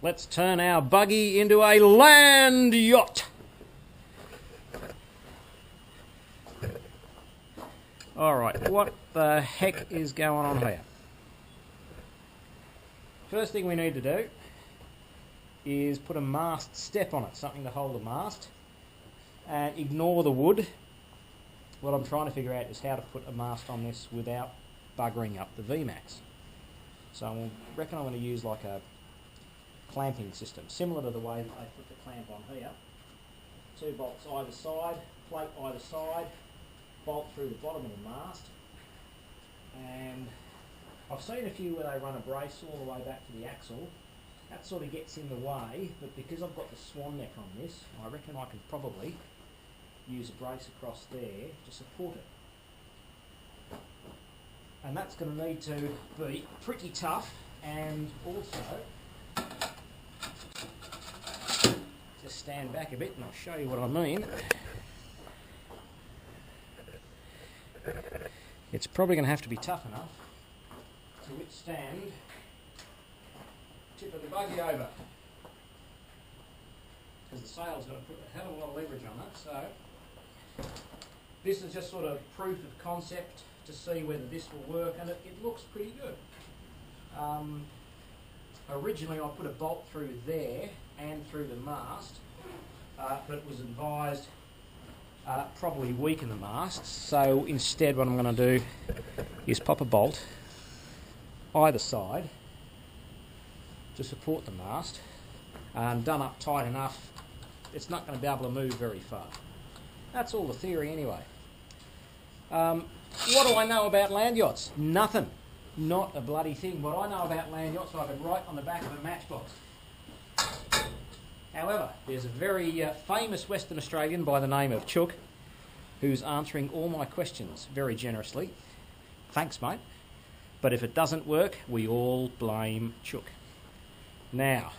Let's turn our buggy into a land yacht. Alright, what the heck is going on here? First thing we need to do is put a mast step on it, something to hold the mast, and ignore the wood. What I'm trying to figure out is how to put a mast on this without buggering up the VMAX. So I reckon I'm going to use like a clamping system, similar to the way that they put the clamp on here. 2 bolts either side, plate either side, bolt through the bottom of the mast, and I've seen a few where they run a brace all the way back to the axle. That sort of gets in the way, but because I've got the swan neck on this, I reckon I could probably use a brace across there to support it. And that's going to need to be pretty tough, and also, just stand back a bit and I'll show you what I mean. It's probably going to have to be tough enough to withstand tipping the buggy over, because the sail's got to put a hell of a lot of leverage on that. So this is just sort of proof of concept to see whether this will work, and it looks pretty good. Originally I put a bolt through there and through the mast, but it was advised probably weaken the masts, so instead what I'm going to do is pop a bolt either side to support the mast, and done up tight enough it's not going to be able to move very far. That's all the theory anyway. What do I know about land yachts? Nothing. Not a bloody thing. What I know about land yachts I could write on the back of a matchbox. However, there's a very famous Western Australian by the name of Chook who's answering all my questions very generously. Thanks, mate. But if it doesn't work, we all blame Chook. Now,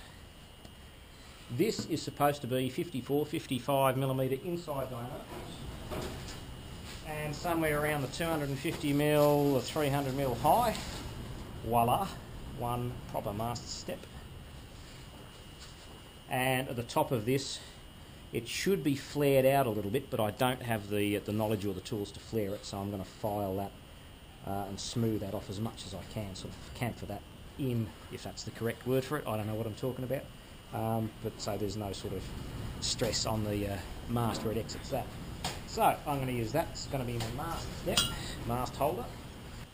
this is supposed to be 54, 55mm inside diameter, and somewhere around the 250mm or 300mm high. Voila, one proper mast step. And at the top of this, it should be flared out a little bit, but I don't have the knowledge or the tools to flare it, so I'm going to file that and smooth that off as much as I can, sort of camfer that in, if that's the correct word for it. I don't know what I'm talking about. But so there's no sort of stress on the mast where it exits that. So I'm going to use that. It's going to be my mast step, mast holder.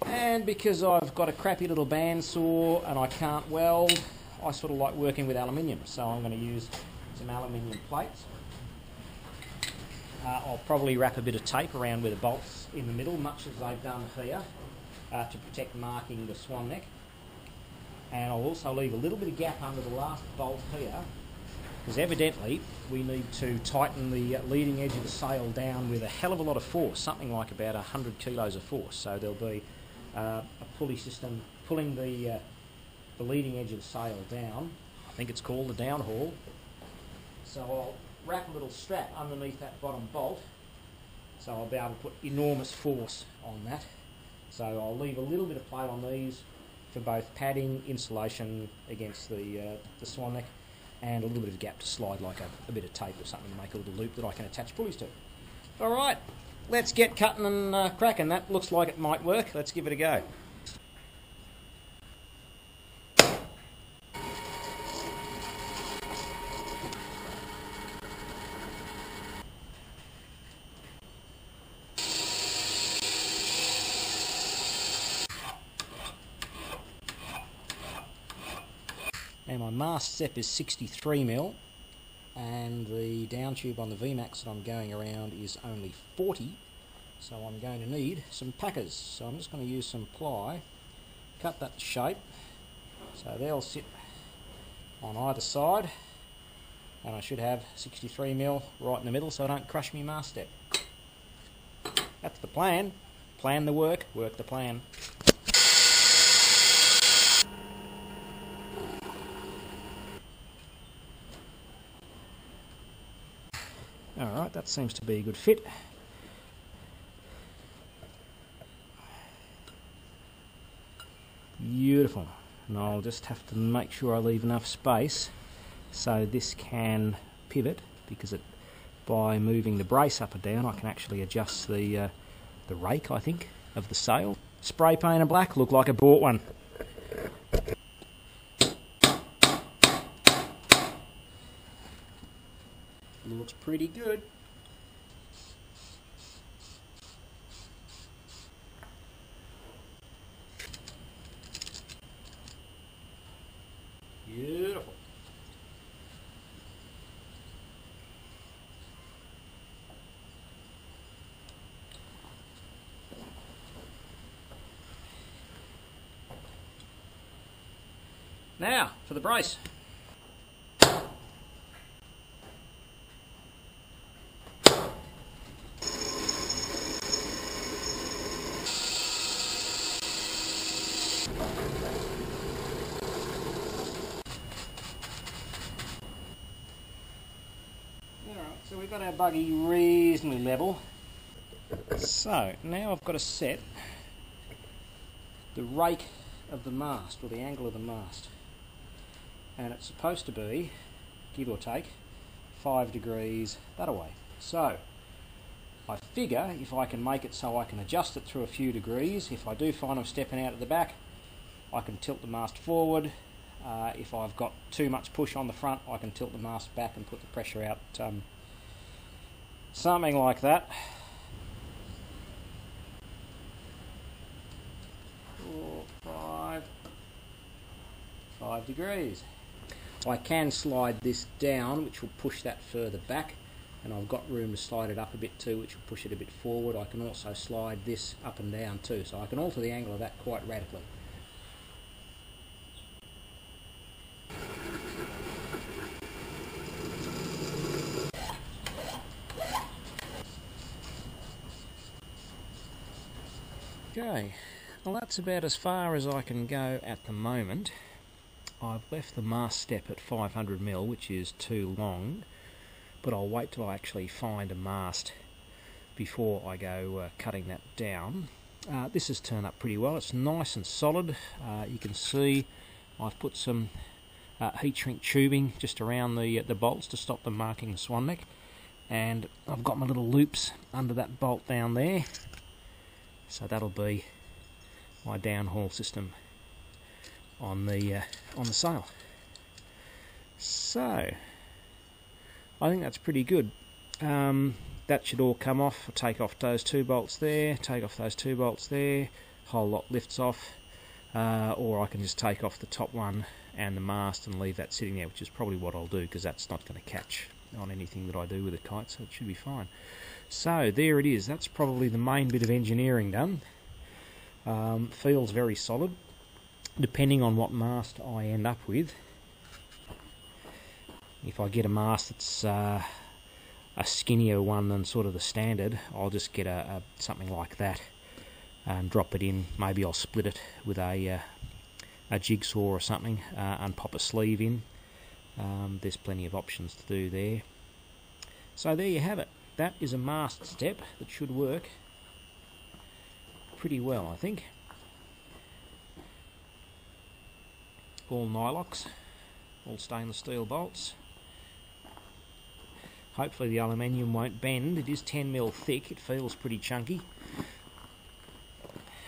And because I've got a crappy little bandsaw and I can't weld, I sort of like working with aluminium, so I'm going to use some aluminium plates. I'll probably wrap a bit of tape around with the bolts in the middle, much as they've done here, to protect marking the swan neck. And I'll also leave a little bit of gap under the last bolt here, because evidently we need to tighten the leading edge of the sail down with a hell of a lot of force, something like about 100 kilos of force. So there'll be a pulley system pulling the leading edge of the sail down. I think it's called the downhaul. So I'll wrap a little strap underneath that bottom bolt, so I'll be able to put enormous force on that. So I'll leave a little bit of plate on these for both padding, insulation against the swan neck, and a little bit of gap to slide like a bit of tape or something to make a little loop that I can attach pulleys to. Alright, let's get cutting and cracking. That looks like it might work. Let's give it a go. Now my mast step is 63mm, and the down tube on the VMAX that I'm going around is only 40, so I'm going to need some packers. So I'm just going to use some ply, cut that to shape, so they'll sit on either side, and I should have 63mm right in the middle so I don't crush my mast step. That's the plan. Plan the work, work the plan. Alright, that seems to be a good fit. Beautiful. and I'll just have to make sure I leave enough space so this can pivot, because it, by moving the brace up or down, I can actually adjust the rake, I think, of the sail. Spray paint and black, look like I bought one. Looks pretty good. Beautiful. Now for the brace. So we've got our buggy reasonably level. So now I've got to set the rake of the mast, or the angle of the mast. And it's supposed to be, give or take, 5 degrees that away. So I figure if I can make it so I can adjust it through a few degrees, if I do find I'm stepping out at the back, I can tilt the mast forward. If I've got too much push on the front, I can tilt the mast back and put the pressure out. Something like that. Four, 5 degrees. I can slide this down, which will push that further back, and I've got room to slide it up a bit too, which will push it a bit forward. I can also slide this up and down too, so I can alter the angle of that quite radically. Okay, well that's about as far as I can go at the moment. I've left the mast step at 500 mm, which is too long, but I'll wait till I actually find a mast before I go cutting that down. This has turned up pretty well, it's nice and solid. You can see I've put some heat shrink tubing just around the bolts to stop them marking the swan neck, and I've got my little loops under that bolt down there. So that'll be my downhaul system on the sail. So I think that's pretty good. That should all come off. Take off those 2 bolts there. Take off those 2 bolts there. Whole lot lifts off. Or I can just take off the top one and the mast and leave that sitting there, which is probably what I'll do, because that's not going to catch on anything that I do with a kite, so it should be fine. So there it is, that's probably the main bit of engineering done. Feels very solid, depending on what mast I end up with. If I get a mast that's a skinnier one than sort of the standard, I'll just get a something like that and drop it in. Maybe I'll split it with a jigsaw or something and pop a sleeve in. There's plenty of options to do there. So there you have it. That is a mast step that should work pretty well, I think. All Nylox, all stainless steel bolts. Hopefully the aluminium won't bend. It is 10 mm thick, it feels pretty chunky.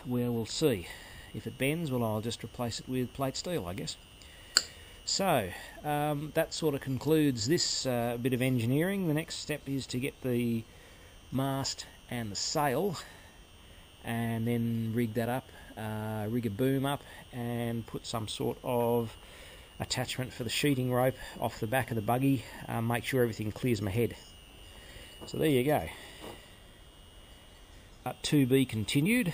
Well, we'll see. If it bends, well, I'll just replace it with plate steel, I guess. So, that sort of concludes this bit of engineering. The next step is to get the mast and the sail, and then rig that up, rig a boom up, and put some sort of attachment for the sheeting rope off the back of the buggy, make sure everything clears my head. So there you go. To be continued.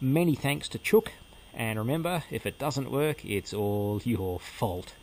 Many thanks to Chook. And remember, if it doesn't work, it's all your fault.